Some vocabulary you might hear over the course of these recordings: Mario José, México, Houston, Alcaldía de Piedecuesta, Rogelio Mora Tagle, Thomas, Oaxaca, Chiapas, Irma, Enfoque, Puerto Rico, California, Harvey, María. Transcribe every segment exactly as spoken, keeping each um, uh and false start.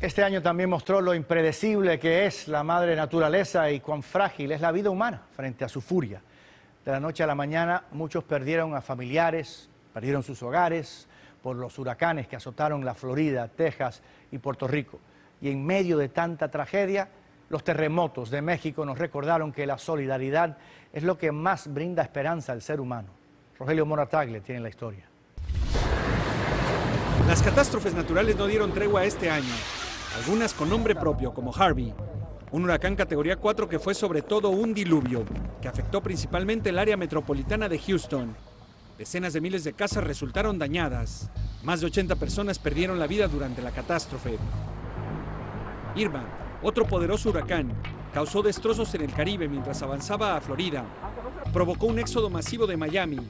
Este año también mostró lo impredecible que es la madre naturaleza y cuán frágil es la vida humana frente a su furia. De la noche a la mañana, muchos perdieron a familiares, perdieron sus hogares por los huracanes que azotaron la Florida, Texas y Puerto Rico. Y en medio de tanta tragedia, los terremotos de México nos recordaron que la solidaridad es lo que más brinda esperanza al ser humano. Rogelio Mora Tagle tiene la historia. Las catástrofes naturales no dieron tregua este año. Algunas con nombre propio, como Harvey, un huracán categoría cuatro que fue sobre todo un diluvio, que afectó principalmente el área metropolitana de Houston. Decenas de miles de casas resultaron dañadas. Más de ochenta personas perdieron la vida durante la catástrofe. Irma, otro poderoso huracán, causó destrozos en el Caribe mientras avanzaba a Florida. Provocó un éxodo masivo de Miami,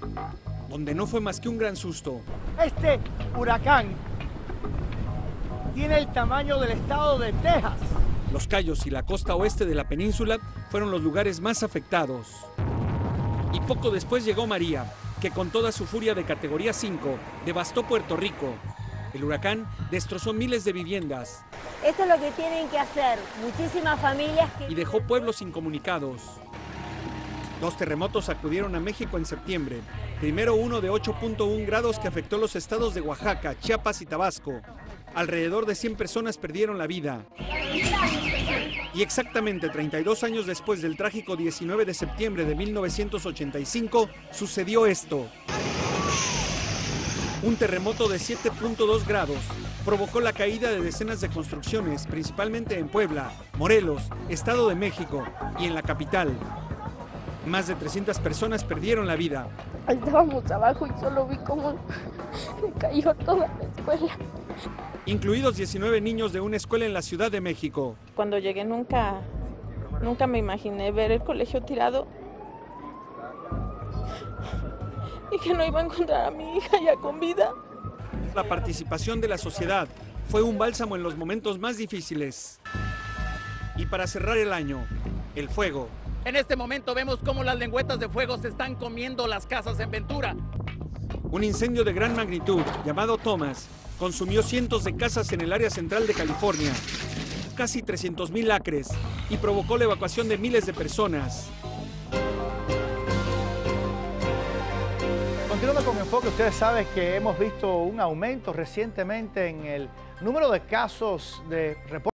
donde no fue más que un gran susto. Este huracán tiene el tamaño del estado de Texas. Los Cayos y la costa oeste de la península fueron los lugares más afectados. Y poco después llegó María, que con toda su furia de categoría cinco devastó Puerto Rico. El huracán destrozó miles de viviendas. Esto es lo que tienen que hacer muchísimas familias. Que... Y dejó pueblos incomunicados. Dos terremotos sacudieron a México en septiembre. Primero uno de ocho punto uno grados que afectó los estados de Oaxaca, Chiapas y Tabasco. Alrededor de cien personas perdieron la vida. Y exactamente treinta y dos años después del trágico diecinueve de septiembre de mil novecientos ochenta y cinco, sucedió esto. Un terremoto de siete punto dos grados provocó la caída de decenas de construcciones, principalmente en Puebla, Morelos, Estado de México y en la capital. Más de trescientas personas perdieron la vida. Estábamos abajo y solo vi cómo cayó toda la escuela. Incluidos diecinueve niños de una escuela en la Ciudad de México. Cuando llegué nunca, nunca me imaginé ver el colegio tirado y que no iba a encontrar a mi hija ya con vida. La participación de la sociedad fue un bálsamo en los momentos más difíciles. Y para cerrar el año, el fuego. En este momento vemos cómo las lengüetas de fuego se están comiendo las casas en Ventura. Un incendio de gran magnitud, llamado Thomas, consumió cientos de casas en el área central de California, casi trescientos mil acres, y provocó la evacuación de miles de personas. Continuando con Enfoque, ustedes saben que hemos visto un aumento recientemente en el número de casos de reportes.